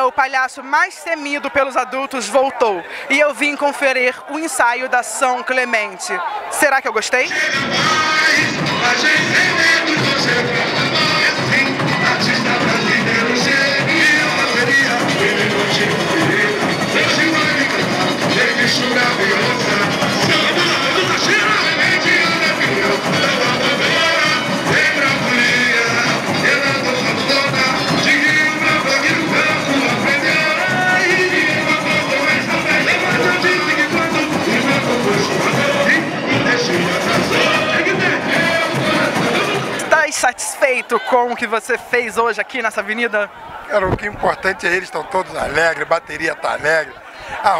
Bateria, o palhaço mais temido pelos adultos, voltou. E eu vim conferir o ensaio da São Clemente. Será que eu gostei? Satisfeito com o que você fez hoje aqui nessa avenida? Cara, o que é importante é eles estão todos alegres, a bateria está alegre. A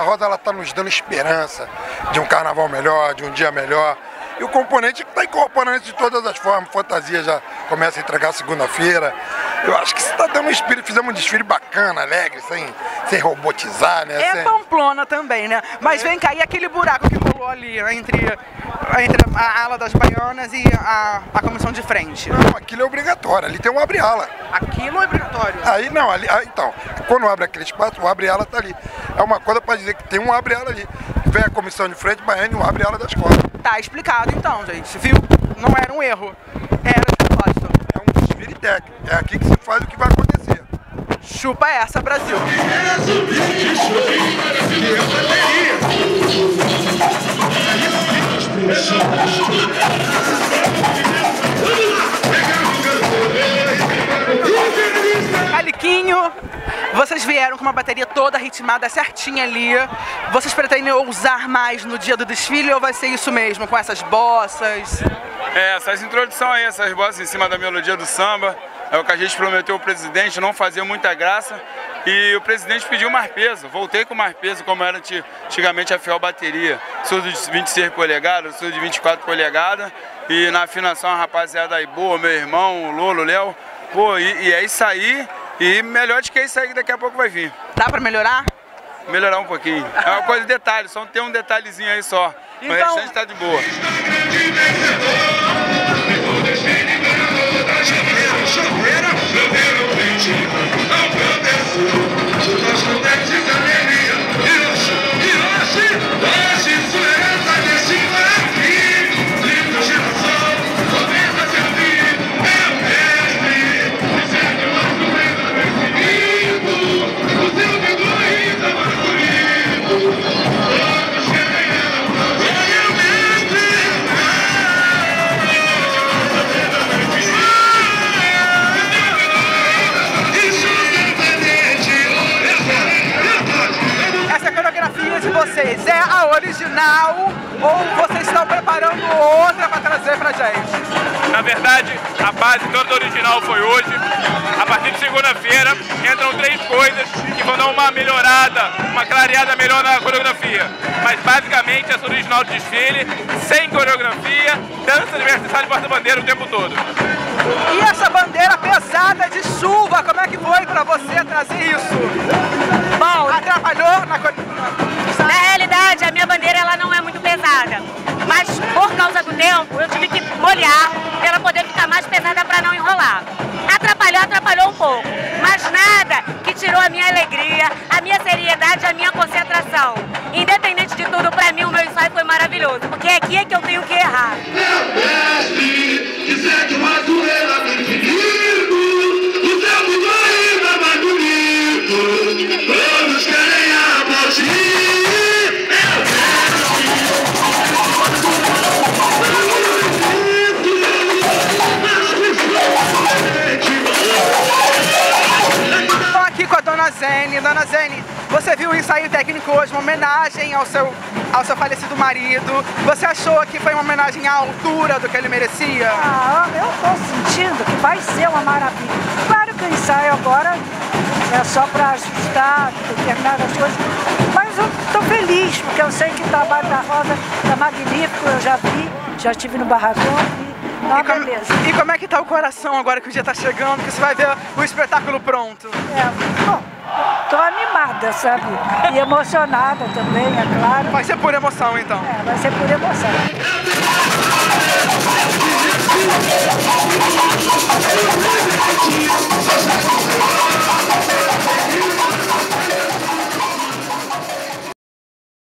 Rosa ela está nos dando esperança de um carnaval melhor, de um dia melhor. E o componente está incorporando isso de todas as formas. Fantasia já começa a entregar segunda-feira. Eu acho que você está dando um espírito, fizemos um desfile bacana, alegre, sem robotizar, né? É Pamplona também, né? Mas vem cá, e aquele buraco que rolou ali entre a ala das baianas e a comissão de frente? Não, aquilo é obrigatório, ali tem um abre-ala. Aquilo é obrigatório? Aí não, então, quando abre aquele espaço, o abre-ala tá ali. É uma coisa para dizer que tem um abre-ala ali. Vem a comissão de frente, baiana e um abre-ala da escola. Tá explicado então, gente, viu? Não era um erro, era de propósito. É um desfile técnico, é aqui que se faz o que vai acontecer. Chupa essa, Brasil! Caliquinho, vocês vieram com uma bateria toda ritmada certinha ali. Vocês pretendem ousar mais no dia do desfile ou vai ser isso mesmo, com essas bossas? É, essas introduções aí, essas bossas em cima da melodia do samba. É o que a gente prometeu ao presidente, não fazer muita graça. E o presidente pediu mais peso. Voltei com mais peso, como era antigamente a Fiel Bateria. Surdo de 26 polegadas, surdo de 24 polegadas. E na afinação a rapaziada aí boa, meu irmão, o Lolo, o Léo. Pô, e é isso aí. E melhor do que isso aí que daqui a pouco vai vir. Dá pra melhorar? Melhorar um pouquinho. É uma coisa de detalhe, só tem um detalhezinho aí só. Então... o restante tá de boa. Vocês, é a original ou vocês estão preparando outra para trazer pra gente? Na verdade, a base toda original foi hoje. A partir de segunda-feira entram 3 coisas que vão dar uma melhorada, uma clareada melhor na coreografia. Mas basicamente essa original do desfile, sem coreografia, dança de versátil e porta-bandeira o tempo todo. E essa bandeira pesada de chuva, como é que foi pra você trazer isso? Bom, atrapalhou na coreografia? Na realidade, a minha bandeira ela não é muito pesada, mas por causa do tempo eu tive que molhar para ela poder ficar mais pesada para não enrolar. Atrapalhou um pouco, mas nada que tirou a minha alegria, a minha seriedade, a minha concentração. Independente de tudo, para mim o meu ensaio foi maravilhoso, porque aqui é que eu tenho que errar. Dona Zeni, você viu o ensaio técnico hoje, uma homenagem ao seu falecido marido. Você achou que foi uma homenagem à altura do que ele merecia? Ah, eu tô sentindo que vai ser uma maravilha. Claro que o ensaio agora é só para ajustar determinadas coisas, mas eu tô feliz, porque eu sei que o trabalho da Rosa tá magnífico, eu já vi, já estive no barracão. E como é que tá o coração agora que o dia tá chegando, que você vai ver o espetáculo pronto? É, bom, tô animada, sabe? E emocionada também, é claro. Vai ser por emoção, então? É, vai ser por emoção.